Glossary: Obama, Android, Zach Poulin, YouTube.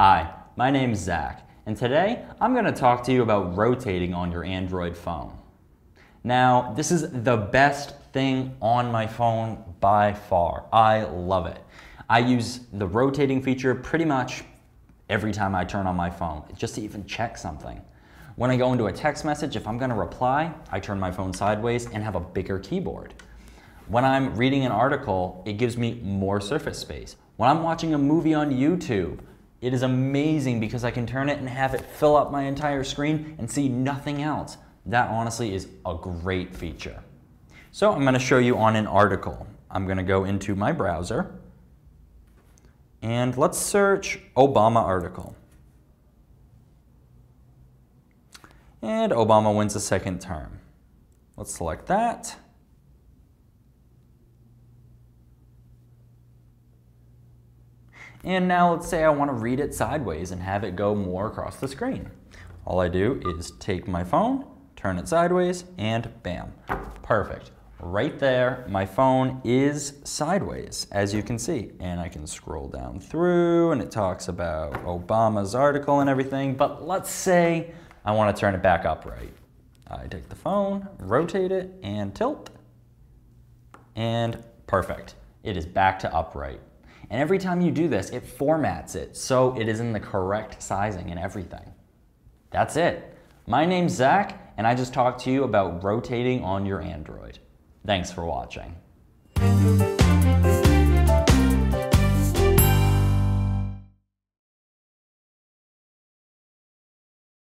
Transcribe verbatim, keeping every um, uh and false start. Hi, my name's Zach, and today I'm going to talk to you about rotating on your Android phone. Now, this is the best thing on my phone by far. I love it. I use the rotating feature pretty much every time I turn on my phone, just to even check something. When I go into a text message, if I'm going to reply, I turn my phone sideways and have a bigger keyboard. When I'm reading an article, it gives me more surface space. When I'm watching a movie on YouTube, it is amazing because I can turn it and have it fill up my entire screen and see nothing else. That honestly is a great feature. So I'm going to show you on an article. I'm going to go into my browser and let's search Obama article. And Obama wins a second term. Let's select that. And now let's say I want to read it sideways and have it go more across the screen. All I do is take my phone, turn it sideways, and bam. Perfect. Right there, my phone is sideways, as you can see. And I can scroll down through, and it talks about Obama's article and everything. But let's say I want to turn it back upright. I take the phone, rotate it, and tilt. And perfect. It is back to upright. And every time you do this, it formats it so it is in the correct sizing and everything. That's it. My name's Zach, and I just talked to you about rotating on your Android. Thanks for watching.